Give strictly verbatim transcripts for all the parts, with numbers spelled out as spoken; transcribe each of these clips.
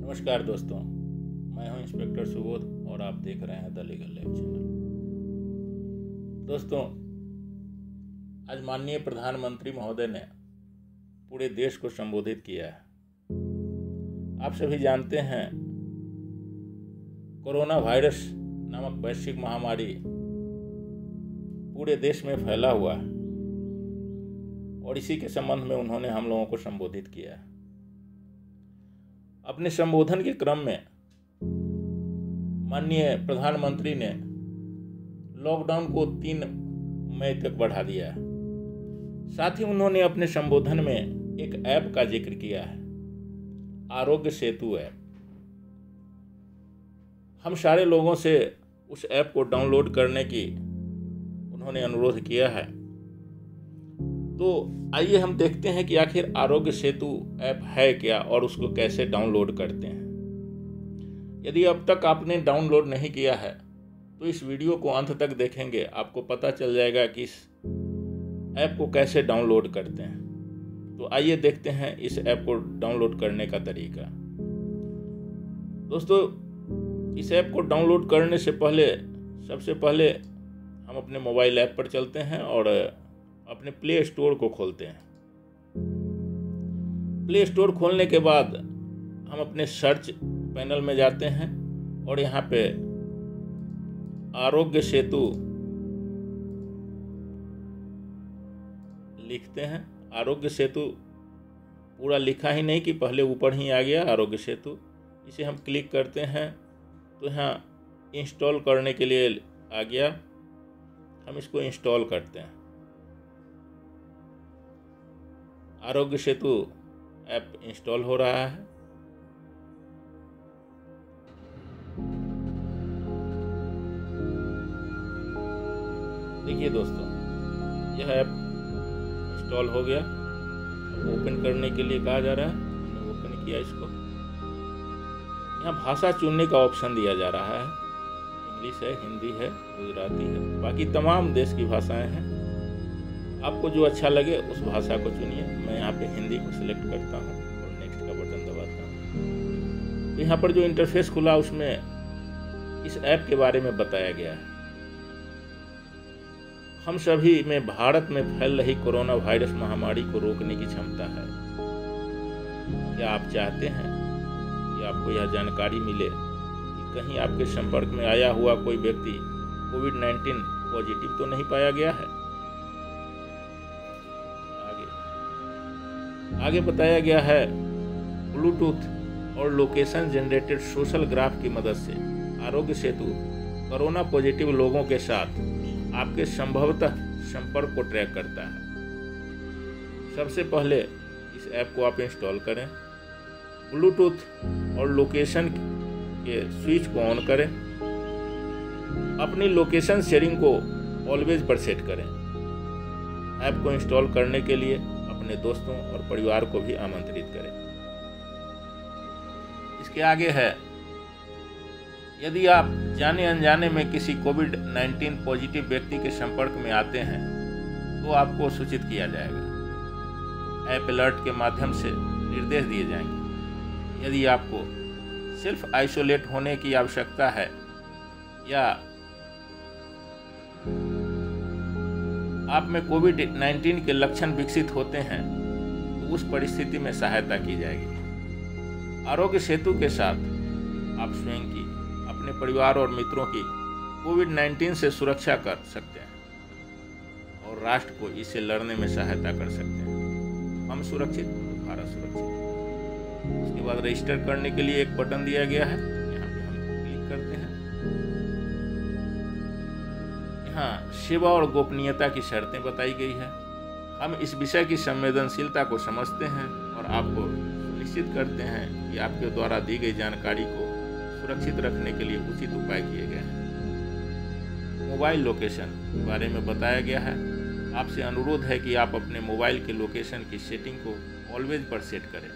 नमस्कार दोस्तों, मैं हूं इंस्पेक्टर सुबोध और आप देख रहे हैं द लीगल लैब चैनल। दोस्तों, आज माननीय प्रधानमंत्री महोदय ने पूरे देश को संबोधित किया है। आप सभी जानते हैं कोरोना वायरस नामक वैश्विक महामारी पूरे देश में फैला हुआ है और इसी के संबंध में उन्होंने हम लोगों को संबोधित किया है। अपने संबोधन के क्रम में माननीय प्रधानमंत्री ने लॉकडाउन को तीन मई तक बढ़ा दिया है। साथ ही उन्होंने अपने संबोधन में एक ऐप का जिक्र किया है, आरोग्य सेतु ऐप। हम सारे लोगों से उस ऐप को डाउनलोड करने की उन्होंने अनुरोध किया है। तो आइए हम देखते हैं कि आखिर आरोग्य सेतु ऐप है क्या और उसको कैसे डाउनलोड करते हैं। यदि अब तक आपने डाउनलोड नहीं किया है तो इस वीडियो को अंत तक देखेंगे, आपको पता चल जाएगा कि इस ऐप को कैसे डाउनलोड करते हैं। तो आइए देखते हैं इस ऐप को डाउनलोड करने का तरीका। दोस्तों, इस ऐप को डाउनलोड करने से पहले सबसे पहले हम अपने मोबाइल ऐप पर चलते हैं और अपने प्ले स्टोर को खोलते हैं। प्ले स्टोर खोलने के बाद हम अपने सर्च पैनल में जाते हैं और यहाँ पे आरोग्य सेतु लिखते हैं। आरोग्य सेतु पूरा लिखा ही नहीं कि पहले ऊपर ही आ गया आरोग्य सेतु। इसे हम क्लिक करते हैं तो यहाँ इंस्टॉल करने के लिए आ गया। हम इसको इंस्टॉल करते हैं। आरोग्य सेतु ऐप इंस्टॉल हो रहा है। देखिए दोस्तों, यह ऐप इंस्टॉल हो गया। ओपन करने के लिए कहा जा रहा है, हमने ओपन किया इसको। यहाँ भाषा चुनने का ऑप्शन दिया जा रहा है, इंग्लिश है, हिंदी है, गुजराती है, बाकी तमाम देश की भाषाएं हैं। आपको जो अच्छा लगे उस भाषा को चुनिए। मैं यहाँ पे हिंदी को सिलेक्ट करता हूँ और नेक्स्ट का बटन दबाता हूँ। तो यहाँ पर जो इंटरफेस खुला उसमें इस ऐप के बारे में बताया गया है। हम सभी में भारत में फैल रही कोरोना वायरस महामारी को रोकने की क्षमता है। क्या आप चाहते हैं कि आपको यह जानकारी मिले कि कहीं आपके संपर्क में आया हुआ कोई व्यक्ति कोविड नाइन्टीन पॉजिटिव तो नहीं पाया गया है? आगे बताया गया है, ब्लूटूथ और लोकेशन जनरेटेड सोशल ग्राफ की मदद से आरोग्य सेतु कोरोना पॉजिटिव लोगों के साथ आपके संभवतः संपर्क को ट्रैक करता है। सबसे पहले इस ऐप को आप इंस्टॉल करें। ब्लूटूथ और लोकेशन के स्विच को ऑन करें। अपनी लोकेशन शेयरिंग को ऑलवेज पर सेट करें। ऐप को इंस्टॉल करने के लिए अपने दोस्तों और परिवार को भी आमंत्रित करें। इसके आगे है, यदि आप जाने अनजाने में किसी कोविड नाइन्टीन पॉजिटिव व्यक्ति के संपर्क में आते हैं तो आपको सूचित किया जाएगा। ऐप अलर्ट के माध्यम से निर्देश दिए जाएंगे। यदि आपको सेल्फ आइसोलेट होने की आवश्यकता है या आप में कोविड नाइन्टीन के लक्षण विकसित होते हैं तो उस परिस्थिति में सहायता की जाएगी। आरोग्य सेतु के साथ आप स्वयं की, अपने परिवार और मित्रों की कोविड नाइन्टीन से सुरक्षा कर सकते हैं और राष्ट्र को इससे लड़ने में सहायता कर सकते हैं। हम सुरक्षित, भारत सुरक्षित। उसके बाद रजिस्टर करने के लिए एक बटन दिया गया है, यहाँ पे हम क्लिक करते हैं। हाँ, सेवा और गोपनीयता की शर्तें बताई गई है। हम इस विषय की संवेदनशीलता को समझते हैं और आपको निश्चित करते हैं कि आपके द्वारा दी गई जानकारी को सुरक्षित रखने के लिए उचित उपाय किए गए हैं। मोबाइल लोकेशन के बारे में बताया गया है। आपसे अनुरोध है कि आप अपने मोबाइल के लोकेशन की सेटिंग को ऑलवेज पर सेट करें।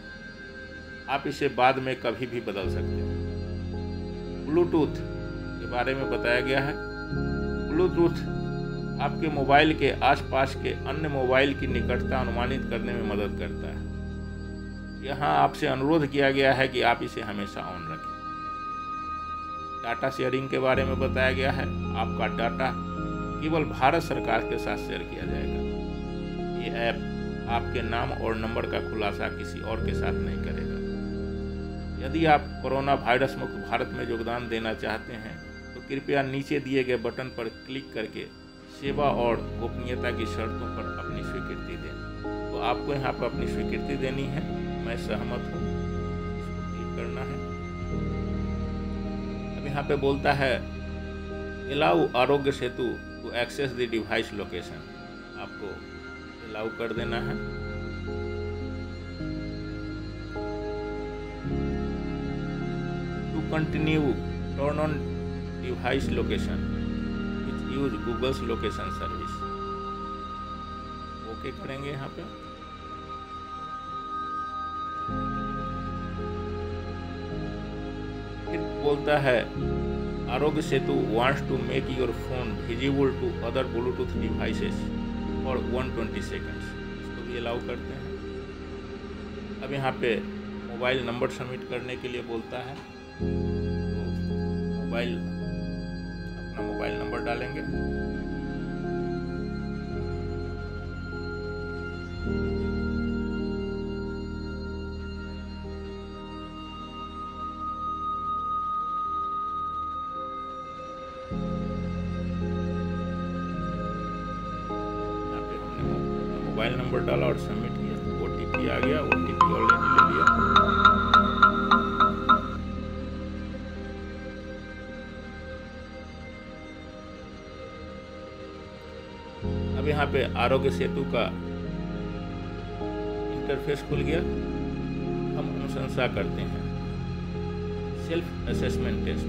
आप इसे बाद में कभी भी बदल सकते हैं। ब्लूटूथ के बारे में बताया गया है। ब्लूटूथ आपके मोबाइल के आसपास के अन्य मोबाइल की निकटता अनुमानित करने में मदद करता है। यहाँ आपसे अनुरोध किया गया है कि आप इसे हमेशा ऑन रखें। डाटा शेयरिंग के बारे में बताया गया है, आपका डाटा केवल भारत सरकार के साथ शेयर किया जाएगा। ये ऐप आपके नाम और नंबर का खुलासा किसी और के साथ नहीं करेगा। यदि आप कोरोना वायरस मुक्त भारत में योगदान देना चाहते हैं तो कृपया नीचे दिए गए बटन पर क्लिक करके सेवा और गोपनीयता की शर्तों पर अपनी स्वीकृति दें। तो आपको यहाँ पर अपनी स्वीकृति देनी है, मैं सहमत हूँ, इसको क्लिक करना है। अब यहाँ पे बोलता है allow Aarogya Setu to access the device location, आपको अलाउ कर देना है। To continue turn on device location which use Google's location service, okay करेंगे यहाँ पे। फिर बोलता है Aarogya Setu wants to make your phone visible to other Bluetooth devices for one hundred twenty seconds, इसको भी अलाउ करते हैं। अब यहाँ पे मोबाइल नंबर सबमिट करने के लिए बोलता है, तो मोबाइल अपना मोबाइल नंबर डालेंगे। मोबाइल नंबर डाला और सबमिट किया, ओ टी पी आ गया, ओ टी पी ऑलरेडी ले लिया। अब यहाँ पे आरोग्य सेतु का इंटरफेस खुल गया। हम अनुशंसा करते हैं self assessment test,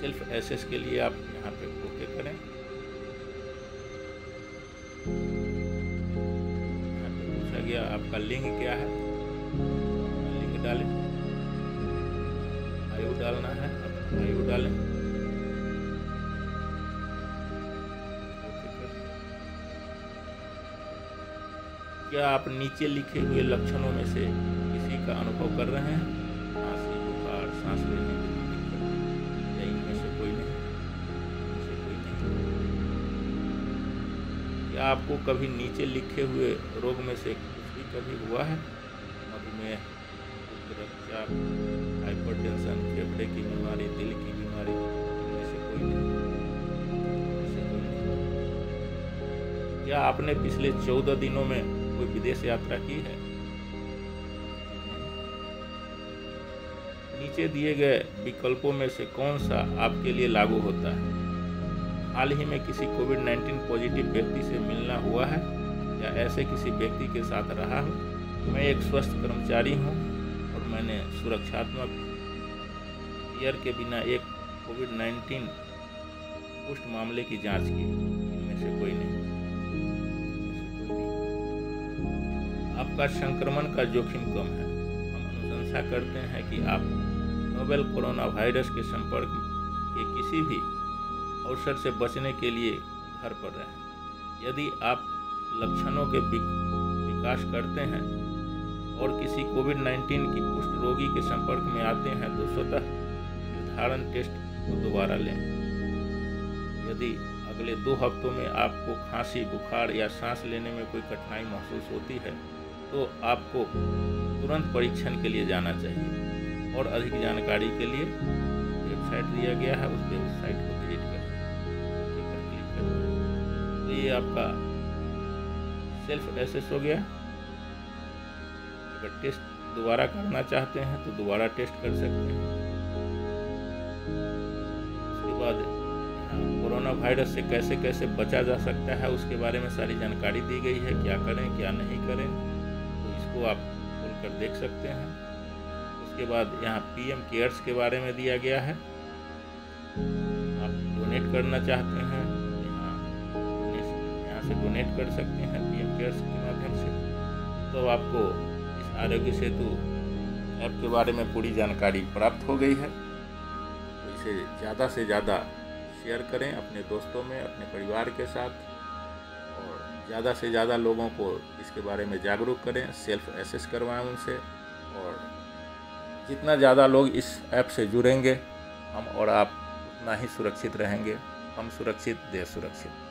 self assess के लिए आप यहाँ पे ओके करें। आपका लिंक क्या है, लिंक डालें, आयु डालना है, आयु डालें। क्या आप नीचे लिखे हुए लक्षणों में से किसी का अनुभव कर रहे हैं? खांसी, बुखार, सांस लेने में दिक्कत, या इनमें से कोई नहीं? इनमें से कोई नहीं। क्या आपको कभी नीचे लिखे हुए रोग में से कभी हुआ है? मधुमेह, उच्च रक्तचाप, हाइपरटेंशन, फेफड़े की बीमारी, दिल की बीमारी, इनमें से कोई नहीं। क्या आपने पिछले चौदह दिनों में कोई विदेश यात्रा की है? नीचे दिए गए विकल्पों में से कौन सा आपके लिए लागू होता है? हाल ही में किसी कोविड नाइनटीन पॉजिटिव व्यक्ति से मिलना हुआ है या ऐसे किसी व्यक्ति के साथ रहा हूँ? मैं एक स्वस्थ कर्मचारी हूँ और मैंने सुरक्षात्मक गियर के बिना एक कोविड नाइनटीन पुष्ट मामले की जांच की। इनमें से कोई नहीं। आपका संक्रमण का जोखिम कम है। हम अनुशंसा करते हैं कि आप नोवेल कोरोना वायरस के संपर्क के किसी भी अवसर से बचने के लिए घर पर रहें। यदि आप लक्षणों के विकास करते हैं और किसी कोविड नाइनटीन की पुष्ट रोगी के संपर्क में आते हैं तो स्वतः निर्धारण टेस्ट को दोबारा लें। यदि अगले दो हफ्तों में आपको खांसी, बुखार या सांस लेने में कोई कठिनाई महसूस होती है तो आपको तुरंत परीक्षण के लिए जाना चाहिए। और अधिक जानकारी के लिए वेबसाइट दिया गया है, उस वेबसाइट को विजिट करें। तो ये आपका सेल्फ एसेस हो गया। अगर टेस्ट दोबारा करना चाहते हैं तो दोबारा टेस्ट कर सकते हैं। उसके बाद कोरोना वायरस से कैसे कैसे बचा जा सकता है उसके बारे में सारी जानकारी दी गई है, क्या करें क्या नहीं करें, तो इसको आप खोल कर देख सकते हैं। उसके बाद यहाँ पीएम केयर्स के बारे में दिया गया है, आप डोनेट करना चाहते हैं यहाँ से डोनेट कर सकते हैं के माध्यम से। तो आपको इस आरोग्य सेतु ऐप के बारे में पूरी जानकारी प्राप्त हो गई है। तो इसे ज़्यादा से ज़्यादा शेयर करें अपने दोस्तों में, अपने परिवार के साथ, और ज़्यादा से ज़्यादा लोगों को इसके बारे में जागरूक करें, सेल्फ एसेस करवाएं उनसे। और जितना ज़्यादा लोग इस ऐप से जुड़ेंगे, हम और आप उतना ही सुरक्षित रहेंगे। हम सुरक्षित, देश सुरक्षित।